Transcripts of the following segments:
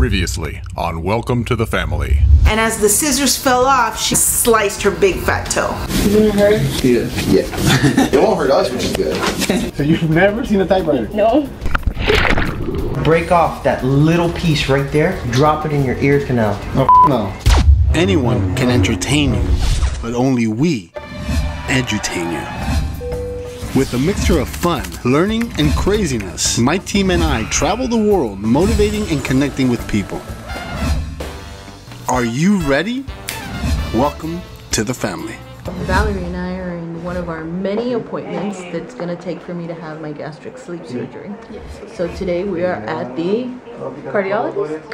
Previously on Welcome to the Family. And as the scissors fell off, she sliced her big fat toe. Is it hurt? Yeah. It won't hurt us, which is good. So you've never seen a typewriter? No. Break off that little piece right there. Drop it in your ear canal. Oh, no. Anyone can entertain you, but only we edutain you. With a mixture of fun, learning, and craziness, my team and I travel the world motivating and connecting with people. Are you ready? Welcome to the family. Valerie and I are in one of our many appointments that's going to take for me to have my gastric sleep surgery. Yes. So today we are at the cardiologist.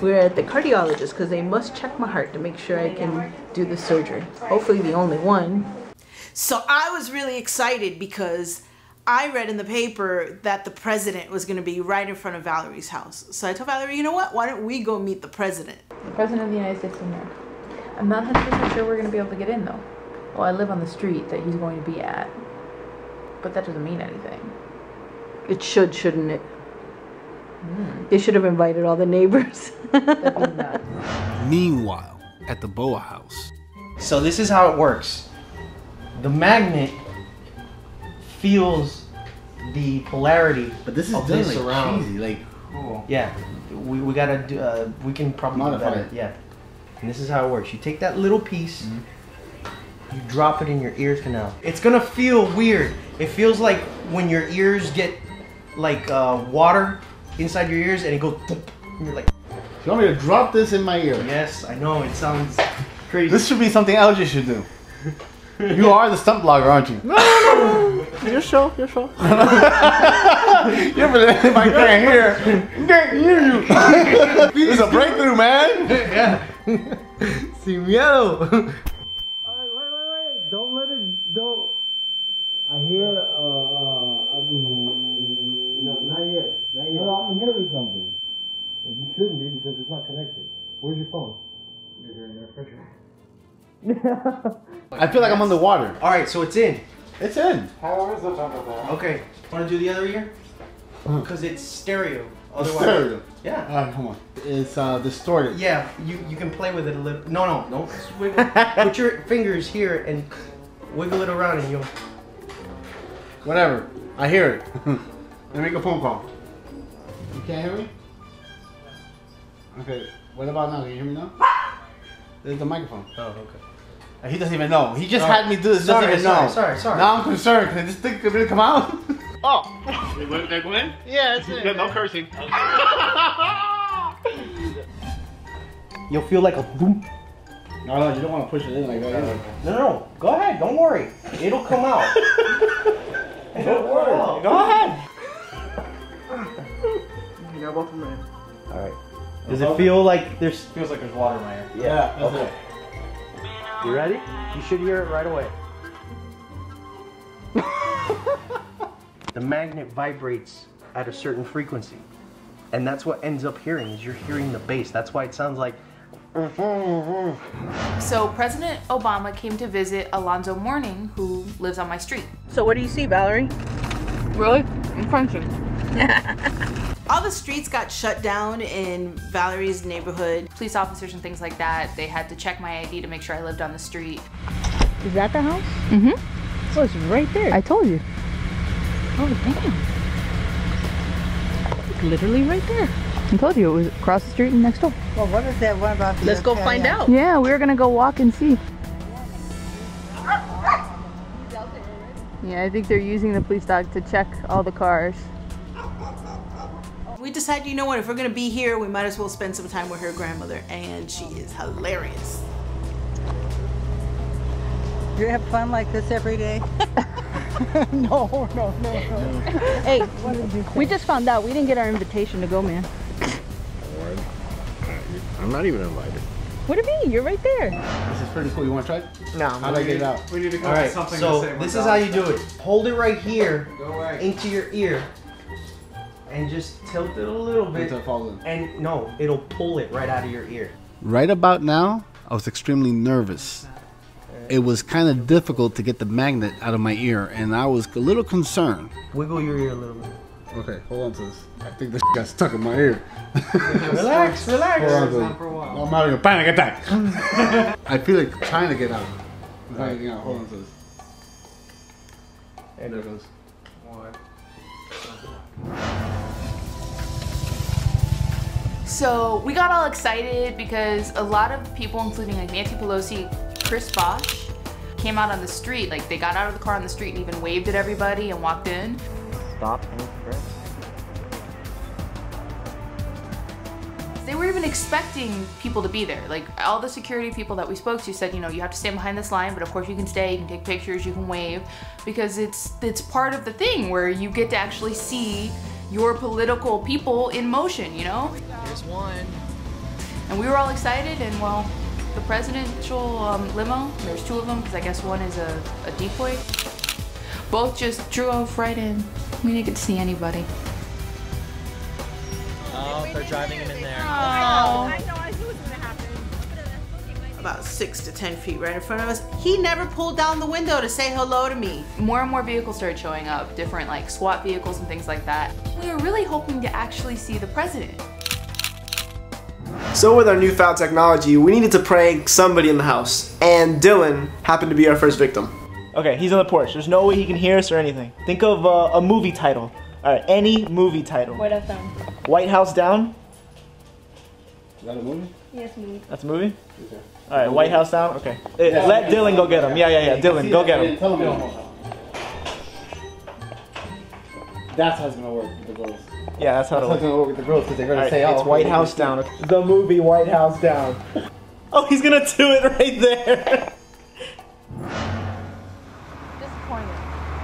We're at the cardiologist because they must check my heart to make sure I can do the surgery. Hopefully the only one. So I was really excited because I read in the paper that the president was going to be right in front of Valerie's house. So I told Valerie, you know what? Why don't we go meet the president? The president of the United States of America. I'm not 100% sure we're going to be able to get in, though. Well, I live on the street that he's going to be at. But that doesn't mean anything. It should, shouldn't it? Mm. They should have invited all the neighbors. That would not. Meanwhile, at the Bowa House. So this is how it works. The magnet feels the polarity. But this is done this like around. Cheesy, like cool. Yeah, we gotta do. We can probably modify it. Yeah, and this is how it works. You take that little piece, you drop it in your ear canal. It's gonna feel weird. It feels like when your ears get like water inside your ears, and it goes. And you're like, you want me to drop this in my ear? Yes, I know it sounds crazy. This should be something else you should do. You are the stunt blogger, aren't you? No, no, no. Your show. You're believing my thing here. It's a breakthrough, man. Yeah. Sin miedo. All right, wait. Don't let it. Don't. I hear. No, not yet. No, I'm hearing something. Well, you shouldn't be because it's not connected. Where's your phone? You're in there, pressure. I feel like I'm underwater. All right, so it's in. It's in. How is the top of that? Okay. Want to do the other ear? Because it's stereo. Otherwise, stereo. Yeah. All right, come on. It's distorted. Yeah, you can play with it a little. No, don't wiggle. Put your fingers here and wiggle it around, and you'll. Whatever. I hear it. Let me make a phone call. You can't hear me? Okay. What about now? Can you hear me now? There's the microphone. Oh, okay. He doesn't even know. He just had me do this. Sorry. Now I'm concerned. Can this thing really come out? Oh. They go in? Yeah, it's in. No cursing. You'll feel like a boom. No, you don't want to push it in like that. No. Go ahead. Don't worry. It'll come out. Don't worry. Go ahead. You got both of them in. All right. Does it feel like there's? Feels like there's water in my ear. Yeah. Okay. You ready? You should hear it right away. The magnet vibrates at a certain frequency, and that's what ends up hearing is you're hearing the bass. That's why it sounds like. So President Obama came to visit Alonzo Mourning, who lives on my street. So what do you see, Valerie? Really? I'm crunching. All the streets got shut down in Valerie's neighborhood. Police officers and things like that, they had to check my ID to make sure I lived on the street. Is that the house? Mm-hmm. Oh, it's right there. I told you. Oh, damn. It's literally right there. I told you, it was across the street and next door. Well, what is that one about? Let's go find out. Yeah, we're going to go walk and see. Yeah, I think they're using the police dog to check all the cars. We decided, you know what, if we're going to be here, we might as well spend some time with her grandmother, and she is hilarious. You have fun like this every day? No. Hey, what did you we just found out. We didn't get our invitation to go, man. Lord, I'm not even invited. What do you mean? You're right there. This is pretty cool. You want to try it? No. How do I get it out? We need to go with something to say. So this is how you do it. Hold it right here into your ear. And just tilt it a little bit, and no, it'll pull it right out of your ear. Right about now, I was extremely nervous. It was kind of difficult to get the magnet out of my ear, and I was a little concerned. Wiggle your ear a little bit. Okay, hold on to this. I think this got stuck in my ear. Relax, relax. I'm having a panic attack. I feel like trying to get out. Right. Hold on to this. And there it goes. What? So we got all excited because a lot of people, including like Nancy Pelosi, Chris Bosh, came out on the street. Like they got out of the car on the street and even waved at everybody and walked in. Stop and Chris. They were even expecting people to be there. Like all the security people that we spoke to said, you know, you have to stand behind this line, but of course you can stay, you can take pictures, you can wave, because it's part of the thing where you get to actually see your political people in motion, you know? There's one. And we were all excited, and well, the presidential limo, there's two of them, because I guess one is a decoy. Both just drew off right in. We didn't get to see anybody. Oh, they're driving him in there. Oh. I know, I knew it was gonna happen. About 6 to 10 feet right in front of us. He never pulled down the window to say hello to me. More and more vehicles started showing up, different like SWAT vehicles and things like that. We were really hoping to actually see the president. So with our newfound technology, we needed to prank somebody in the house, and Dylan happened to be our first victim. Okay, he's on the porch. There's no way he can hear us or anything. Think of a movie title. All right, any movie title. White House Down. White House Down? Is that a movie? Yes, movie. That's a movie? Okay. All right, White House Down? Okay. Yeah, let Dylan go get him. Yeah. Dylan, go get him. Tell him that's how it's going to work with the girls. Yeah, that's how it's going to work with the girls, because they're going to say, oh, it's White House Down. The movie White House Down. Oh, he's going to do it right there. Disappointed.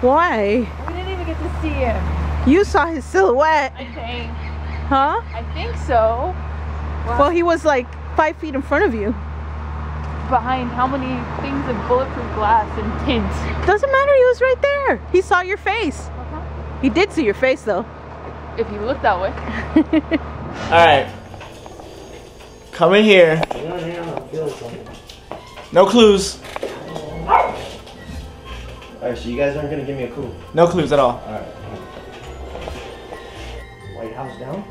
Why? We didn't even get to see him. You saw his silhouette. I think. Huh? I think so. Wow. Well, he was like 5 feet in front of you. Behind how many things of bulletproof glass and tint? Doesn't matter, he was right there. He saw your face. He did see your face though. If he looked that way. Alright. Come in here. No clues. Alright, so you guys aren't going to give me a clue. No clues at all. Alright. White House Down?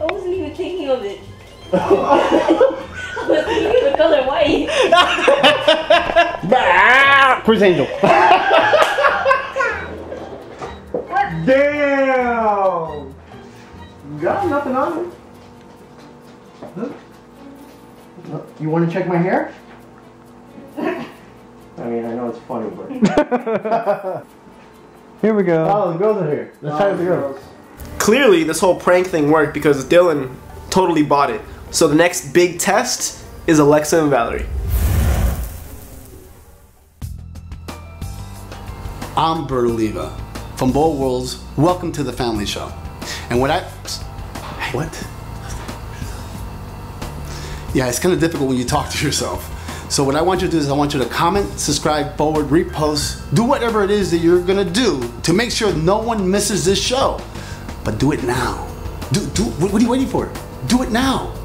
I wasn't even thinking of it. I was thinking of the color white. Chris Angel. Damn! Got nothing on me. Huh? You want to check my hair? I mean, I know it's funny, but... Here we go. Oh, the girls are here. Let's try the girls. Clearly, this whole prank thing worked because Dylan totally bought it. So the next big test is Alexa and Valerie. I'm Bert Oliva from BOWA World's Welcome to the Family show. And what I... What? Yeah, it's kind of difficult when you talk to yourself. So what I want you to do is I want you to comment, subscribe, forward, repost, do whatever it is that you're gonna do to make sure no one misses this show. But do it now. What are you waiting for? Do it now.